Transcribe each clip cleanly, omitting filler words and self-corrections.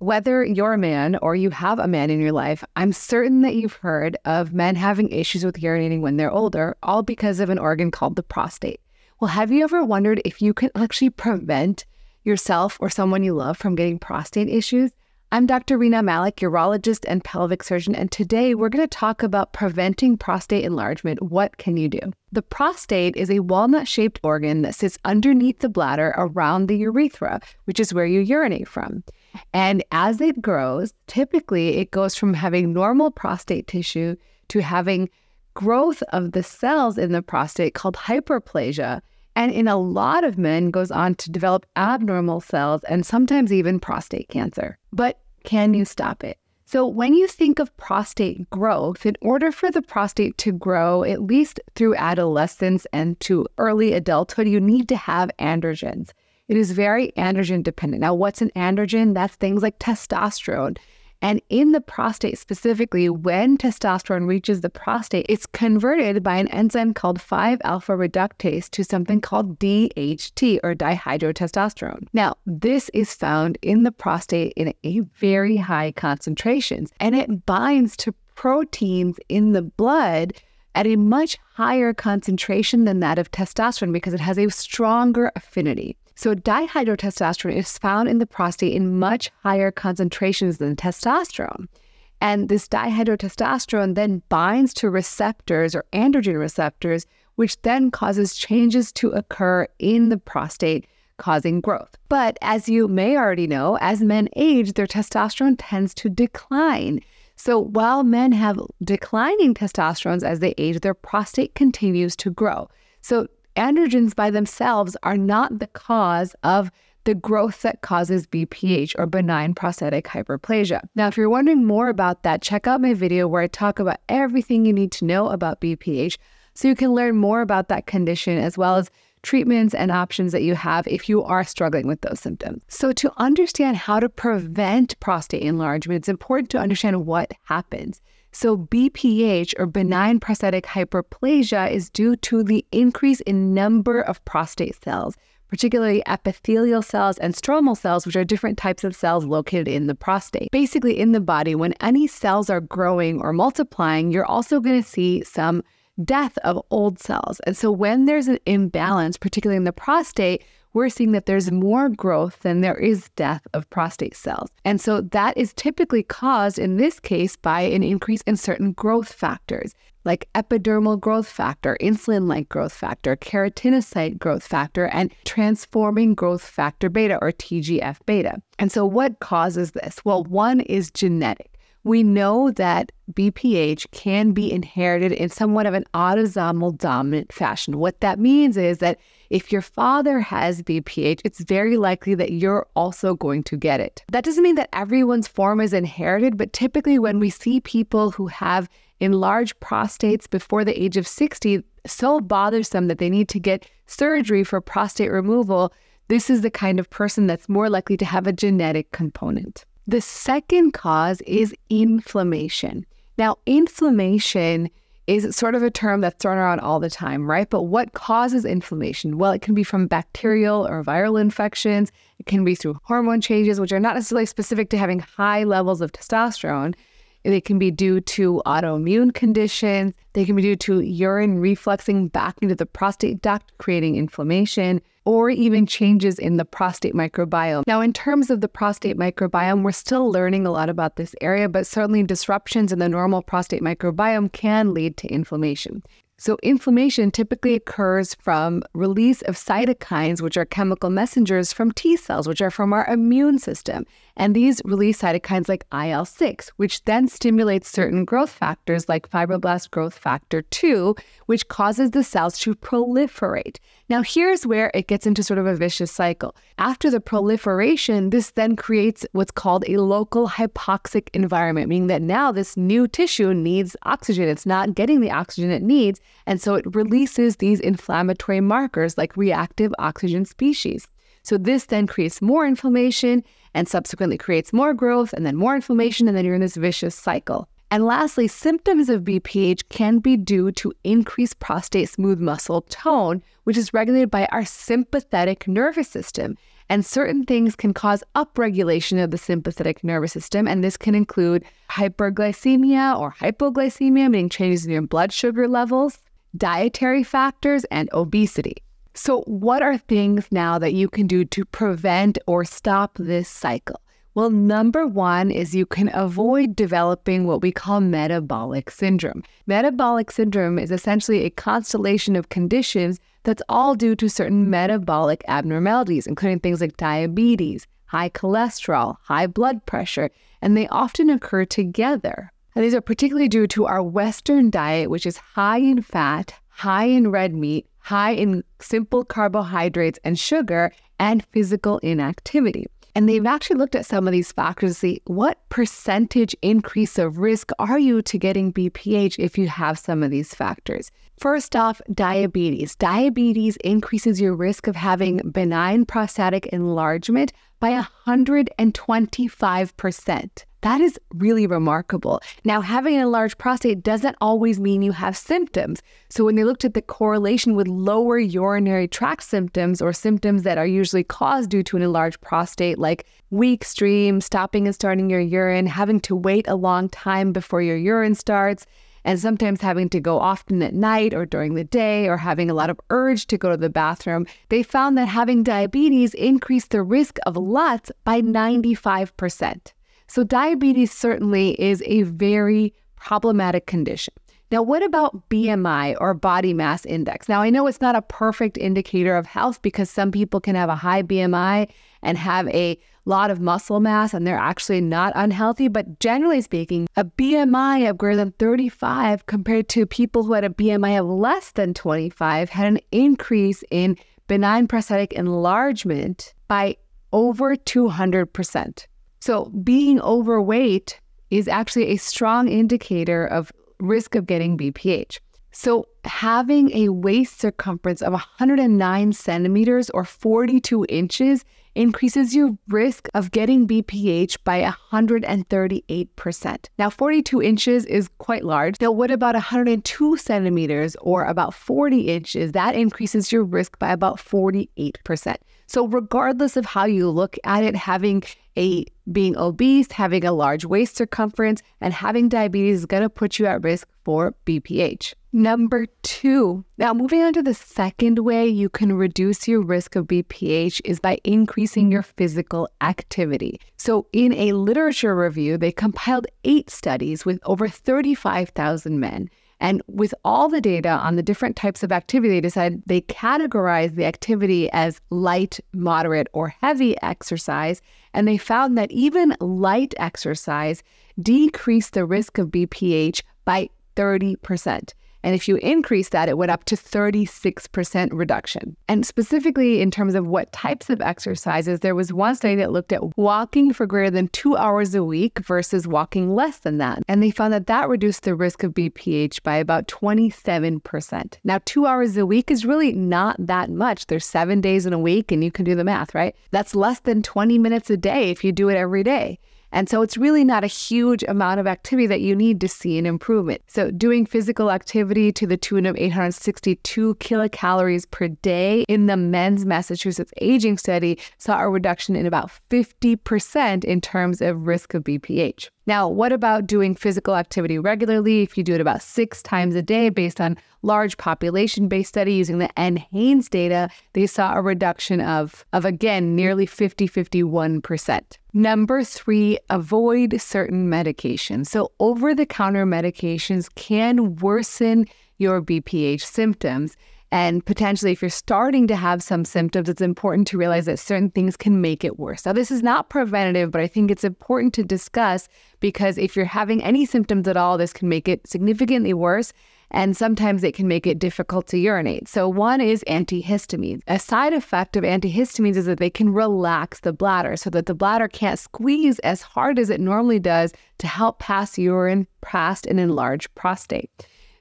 Whether you're a man or you have a man in your life, I'm certain that you've heard of men having issues with urinating when they're older, all because of an organ called the prostate. Well, have you ever wondered if you can actually prevent yourself or someone you love from getting prostate issues? I'm Dr. Rena Malik, urologist and pelvic surgeon, and today we're going to talk about preventing prostate enlargement. What can you do? The prostate is a walnut-shaped organ that sits underneath the bladder around the urethra, which is where you urinate from. And as it grows, typically it goes from having normal prostate tissue to having growth of the cells in the prostate called hyperplasia, and in a lot of men goes on to develop abnormal cells and sometimes even prostate cancer. But can you stop it? So when you think of prostate growth, in order for the prostate to grow, at least through adolescence and to early adulthood, you need to have androgens. It is very androgen dependent. Now, what's an androgen? That's things like testosterone. And in the prostate specifically, when testosterone reaches the prostate, it's converted by an enzyme called 5-alpha reductase to something called DHT, or dihydrotestosterone. Now, this is found in the prostate in a very high concentrations, and it binds to proteins in the blood at a much higher concentration than that of testosterone because it has a stronger affinity. So dihydrotestosterone is found in the prostate in much higher concentrations than testosterone. And this dihydrotestosterone then binds to receptors or androgen receptors, which then causes changes to occur in the prostate, causing growth. But as you may already know, as men age, their testosterone tends to decline. So while men have declining testosterone as they age, their prostate continues to grow. So androgens by themselves are not the cause of the growth that causes BPH, or benign prostatic hyperplasia. Now, if you're wondering more about that, check out my video where I talk about everything you need to know about BPH so you can learn more about that condition as well as treatments and options that you have if you are struggling with those symptoms. So to understand how to prevent prostate enlargement, it's important to understand what happens. So BPH, or benign prostatic hyperplasia, is due to the increase in number of prostate cells, particularly epithelial cells and stromal cells, which are different types of cells located in the prostate. Basically, in the body, when any cells are growing or multiplying, you're also going to see some death of old cells. And so when there's an imbalance, particularly in the prostate, we're seeing that there's more growth than there is death of prostate cells. And so that is typically caused in this case by an increase in certain growth factors like epidermal growth factor, insulin-like growth factor, keratinocyte growth factor, and transforming growth factor beta, or TGF-beta. And so what causes this? Well, one is genetic. We know that BPH can be inherited in somewhat of an autosomal dominant fashion. What that means is that if your father has BPH, it's very likely that you're also going to get it. That doesn't mean that everyone's form is inherited, but typically when we see people who have enlarged prostates before the age of 60, so bothersome that they need to get surgery for prostate removal, this is the kind of person that's more likely to have a genetic component. The second cause is inflammation. Now, inflammation is sort of a term that's thrown around all the time, right? But what causes inflammation? Well, it can be from bacterial or viral infections. It can be through hormone changes, which are not necessarily specific to having high levels of testosterone. They can be due to autoimmune conditions. They can be due to urine refluxing back into the prostate duct, creating inflammation, or even changes in the prostate microbiome. Now, in terms of the prostate microbiome, we're still learning a lot about this area, but certainly disruptions in the normal prostate microbiome can lead to inflammation. So inflammation typically occurs from release of cytokines, which are chemical messengers from T cells, which are from our immune system. And these release cytokines like IL-6, which then stimulates certain growth factors like fibroblast growth factor 2, which causes the cells to proliferate. Now, here's where it gets into sort of a vicious cycle. After the proliferation, this then creates what's called a local hypoxic environment, meaning that now this new tissue needs oxygen. It's not getting the oxygen it needs. And so it releases these inflammatory markers like reactive oxygen species. So this then creates more inflammation and subsequently creates more growth and then more inflammation, and then you're in this vicious cycle. And lastly, symptoms of BPH can be due to increased prostate smooth muscle tone, which is regulated by our sympathetic nervous system. And certain things can cause upregulation of the sympathetic nervous system, and this can include hyperglycemia or hypoglycemia, meaning changes in your blood sugar levels, dietary factors, and obesity. So what are things now that you can do to prevent or stop this cycle? Well, number one is you can avoid developing what we call metabolic syndrome. Metabolic syndrome is essentially a constellation of conditions that's all due to certain metabolic abnormalities, including things like diabetes, high cholesterol, high blood pressure, and they often occur together. And these are particularly due to our Western diet, which is high in fat, high in red meat, high in simple carbohydrates and sugar, and physical inactivity. And they've actually looked at some of these factors to see what percentage increase of risk are you to getting BPH if you have some of these factors. First off, diabetes. Diabetes increases your risk of having benign prostatic enlargement by 125%. That is really remarkable. Now, having an enlarged prostate doesn't always mean you have symptoms. So when they looked at the correlation with lower urinary tract symptoms or symptoms that are usually caused due to an enlarged prostate, like weak stream, stopping and starting your urine, having to wait a long time before your urine starts, and sometimes having to go often at night or during the day or having a lot of urge to go to the bathroom, they found that having diabetes increased the risk of LUTS by 95%. So diabetes certainly is a very problematic condition. Now, what about BMI or body mass index? Now, I know it's not a perfect indicator of health because some people can have a high BMI and have a lot of muscle mass and they're actually not unhealthy. But generally speaking, a BMI of greater than 35 compared to people who had a BMI of less than 25 had an increase in benign prostatic enlargement by over 200%. So being overweight is actually a strong indicator of risk of getting BPH. So having a waist circumference of 109 centimeters or 42 inches increases your risk of getting BPH by 138%. Now, 42 inches is quite large. Now, what about 102 centimeters or about 40 inches? That increases your risk by about 48%. So regardless of how you look at it, being obese, having a large waist circumference, and having diabetes is going to put you at risk for BPH. Number two, now moving on to the second way you can reduce your risk of BPH is by increasing your physical activity. So in a literature review, they compiled 8 studies with over 35,000 men. And with all the data on the different types of activity, they decided they categorized the activity as light, moderate, or heavy exercise. And they found that even light exercise decreased the risk of BPH by 30%. And if you increase that, it went up to 36% reduction. And specifically in terms of what types of exercises, there was one study that looked at walking for greater than 2 hours a week versus walking less than that. And they found that reduced the risk of BPH by about 27%. Now, 2 hours a week is really not that much. There's 7 days in a week and you can do the math, right? That's less than 20 minutes a day if you do it every day. And so it's really not a huge amount of activity that you need to see an improvement. So doing physical activity to the tune of 862 kilocalories per day in the Men's Massachusetts Aging Study saw a reduction in about 50% in terms of risk of BPH. Now, what about doing physical activity regularly? If you do it about 6 times a day based on large population-based study using the NHANES data, they saw a reduction of again, nearly 51%. Number three, avoid certain medications. So over-the-counter medications can worsen your BPH symptoms. And potentially, if you're starting to have some symptoms, it's important to realize that certain things can make it worse. Now, this is not preventative, but I think it's important to discuss because if you're having any symptoms at all, this can make it significantly worse. And sometimes it can make it difficult to urinate. So one is antihistamines. A side effect of antihistamines is that they can relax the bladder so that the bladder can't squeeze as hard as it normally does to help pass urine past an enlarged prostate.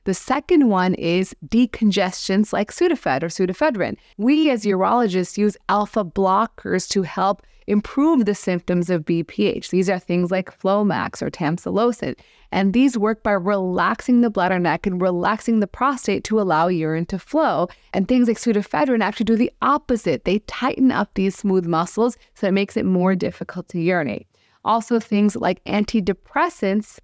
The second one is decongestants like Sudafed or Sudafedrine. We as urologists use alpha blockers to help improve the symptoms of BPH. These are things like Flomax or Tamsulosin, and these work by relaxing the bladder neck and relaxing the prostate to allow urine to flow. And things like Sudafedrine actually do the opposite. They tighten up these smooth muscles, so it makes it more difficult to urinate. Also, things like antidepressants,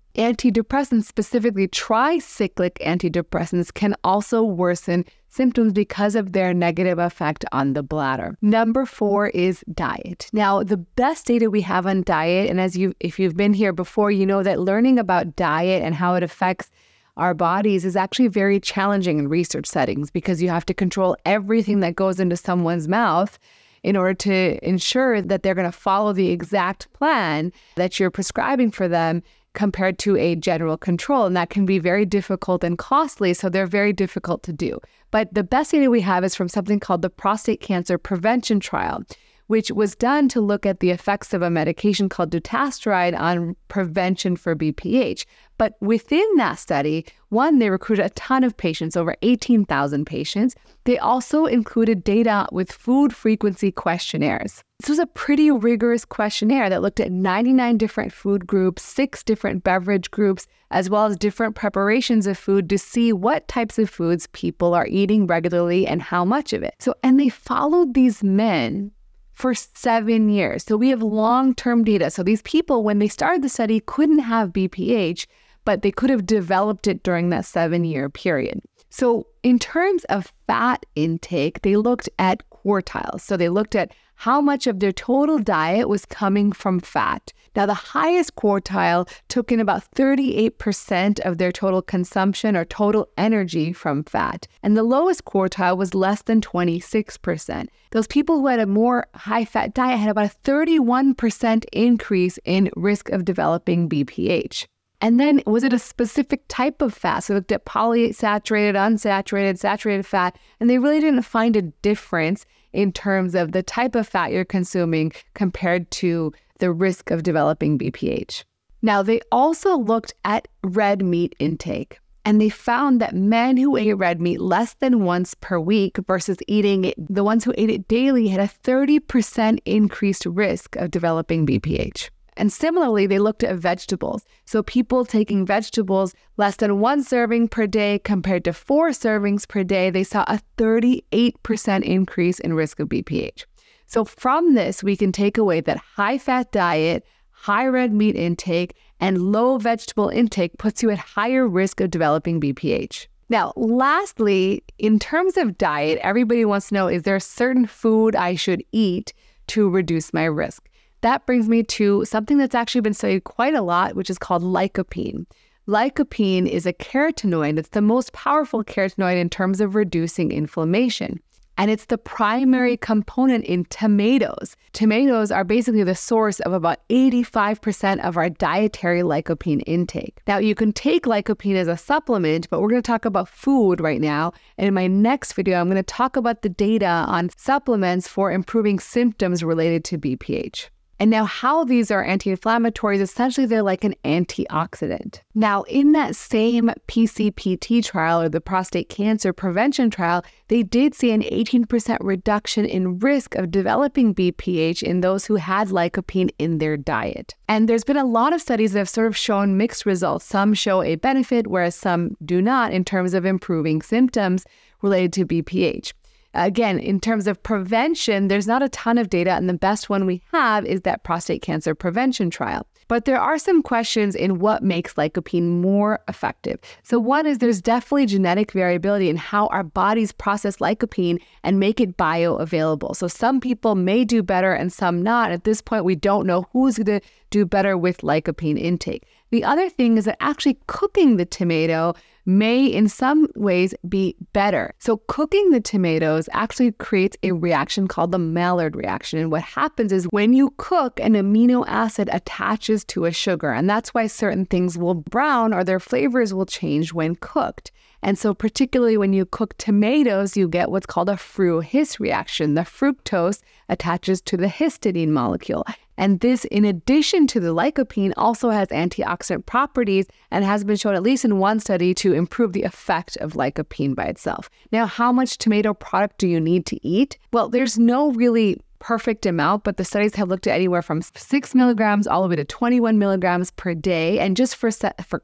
specifically tricyclic antidepressants, can also worsen symptoms because of their negative effect on the bladder. Number 4 is diet. Now, the best data we have on diet, and if you've been here before, you know that learning about diet and how it affects our bodies is actually very challenging in research settings, because you have to control everything that goes into someone's mouth in order to ensure that they're going to follow the exact plan that you're prescribing for them, compared to a general control. And that can be very difficult and costly, so they're very difficult to do. But the best data we have is from something called the Prostate Cancer Prevention Trial, which was done to look at the effects of a medication called Dutasteride on prevention for BPH. But within that study, one, they recruited a ton of patients, over 18,000 patients. They also included data with food frequency questionnaires. This was a pretty rigorous questionnaire that looked at 99 different food groups, 6 different beverage groups, as well as different preparations of food to see what types of foods people are eating regularly and how much of it. And they followed these men for 7 years. So we have long-term data. So these people, when they started the study, couldn't have BPH, but they could have developed it during that 7-year period. So in terms of fat intake, they looked at quartiles. So they looked at how much of their total diet was coming from fat. Now, the highest quartile took in about 38% of their total consumption or total energy from fat. And the lowest quartile was less than 26%. Those people who had a more high-fat diet had about a 31% increase in risk of developing BPH. And then, was it a specific type of fat? So they looked at polyunsaturated, unsaturated, saturated fat, and they really didn't find a difference in terms of the type of fat you're consuming compared to the risk of developing BPH. Now, they also looked at red meat intake, and they found that men who ate red meat less than once per week versus eating it, the ones who ate it daily, had a 30% increased risk of developing BPH. And similarly, they looked at vegetables. So people taking vegetables less than 1 serving per day compared to 4 servings per day, they saw a 38% increase in risk of BPH. So from this, we can take away that high-fat diet, high red meat intake, and low vegetable intake puts you at higher risk of developing BPH. Now, lastly, in terms of diet, everybody wants to know, is there a certain food I should eat to reduce my risk? That brings me to something that's actually been studied quite a lot, which is called lycopene. Lycopene is a carotenoid. It's the most powerful carotenoid in terms of reducing inflammation. And it's the primary component in tomatoes. Tomatoes are basically the source of about 85% of our dietary lycopene intake. Now, you can take lycopene as a supplement, but we're going to talk about food right now. And in my next video, I'm going to talk about the data on supplements for improving symptoms related to BPH. And now, how these are anti-inflammatories, essentially they're like an antioxidant. Now, in that same PCPT trial, or the prostate cancer prevention trial, they did see an 18% reduction in risk of developing BPH in those who had lycopene in their diet. And there's been a lot of studies that have sort of shown mixed results. Some show a benefit, whereas some do not, in terms of improving symptoms related to BPH. Again, in terms of prevention, there's not a ton of data, and the best one we have is that prostate cancer prevention trial. But there are some questions in what makes lycopene more effective. So one is, there's definitely genetic variability in how our bodies process lycopene and make it bioavailable. So some people may do better and some not. At this point, we don't know who's going to do better with lycopene intake. The other thing is that actually cooking the tomato may in some ways be better. So cooking the tomatoes actually creates a reaction called the Maillard reaction. And what happens is, when you cook, an amino acid attaches to a sugar. And that's why certain things will brown, or their flavors will change when cooked. And so particularly when you cook tomatoes, you get what's called a fruhis reaction. The fructose attaches to the histidine molecule. And this, in addition to the lycopene, also has antioxidant properties and has been shown, at least in one study, to improve the effect of lycopene by itself. Now, how much tomato product do you need to eat? Well, there's no really perfect amount, but the studies have looked at anywhere from 6 milligrams all the way to 21 milligrams per day. And just for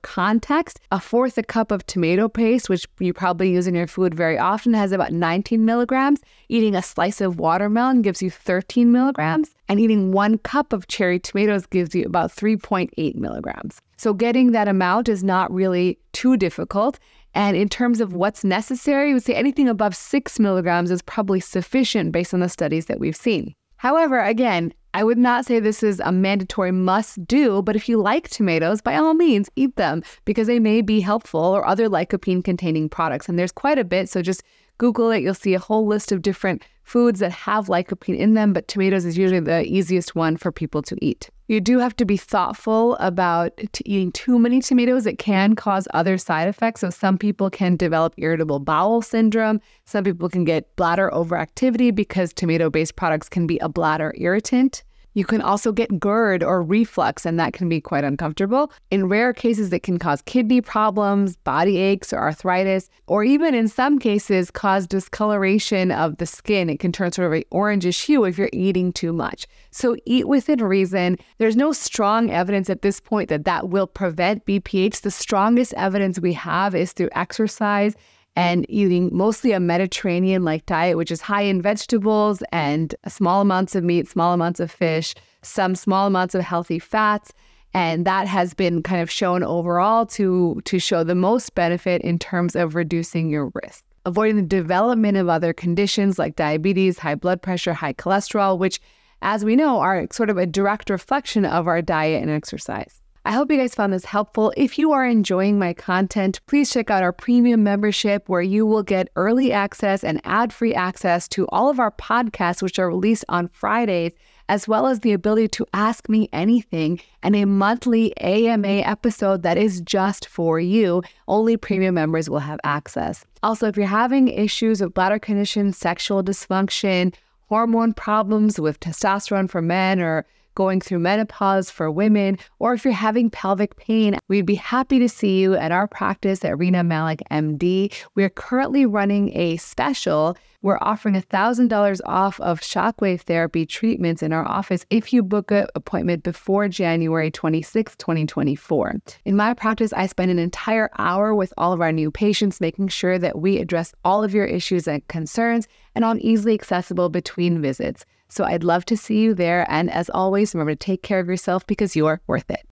context, a fourth a cup of tomato paste, which you probably use in your food very often, has about 19 milligrams. Eating a slice of watermelon gives you 13 milligrams. And eating 1 cup of cherry tomatoes gives you about 3.8 milligrams. So getting that amount is not really too difficult. And in terms of what's necessary, we would say anything above 6 milligrams is probably sufficient based on the studies that we've seen. However, again, I would not say this is a mandatory must do, but if you like tomatoes, by all means, eat them because they may be helpful, or other lycopene containing products. And there's quite a bit, so just Google it. You'll see a whole list of different foods that have lycopene in them, but tomatoes is usually the easiest one for people to eat. You do have to be thoughtful about eating too many tomatoes. It can cause other side effects. So some people can develop irritable bowel syndrome. Some people can get bladder overactivity because tomato-based products can be a bladder irritant. You can also get GERD or reflux, and that can be quite uncomfortable. In rare cases, it can cause kidney problems, body aches or arthritis, or even in some cases cause discoloration of the skin. It can turn sort of an orangish hue if you're eating too much. So eat within reason. There's no strong evidence at this point that that will prevent BPH. The strongest evidence we have is through exercise and eating mostly a Mediterranean-like diet, which is high in vegetables and small amounts of meat, small amounts of fish, some small amounts of healthy fats. And that has been kind of shown overall to show the most benefit in terms of reducing your risk. Avoiding the development of other conditions like diabetes, high blood pressure, high cholesterol, which, as we know, are sort of a direct reflection of our diet and exercise. I hope you guys found this helpful. If you are enjoying my content, please check out our premium membership where you will get early access and ad-free access to all of our podcasts, which are released on Fridays, as well as the ability to ask me anything and a monthly AMA episode that is just for you. Only premium members will have access. Also, if you're having issues with bladder conditions, sexual dysfunction, hormone problems with testosterone for men, or going through menopause for women, or if you're having pelvic pain, we'd be happy to see you at our practice at Rena Malik MD. We're currently running a special. We're offering $1,000 off of shockwave therapy treatments in our office if you book an appointment before January 26, 2024. In my practice, I spend an entire hour with all of our new patients, making sure that we address all of your issues and concerns, and I'm easily accessible between visits. So I'd love to see you there. And as always, remember to take care of yourself because you're worth it.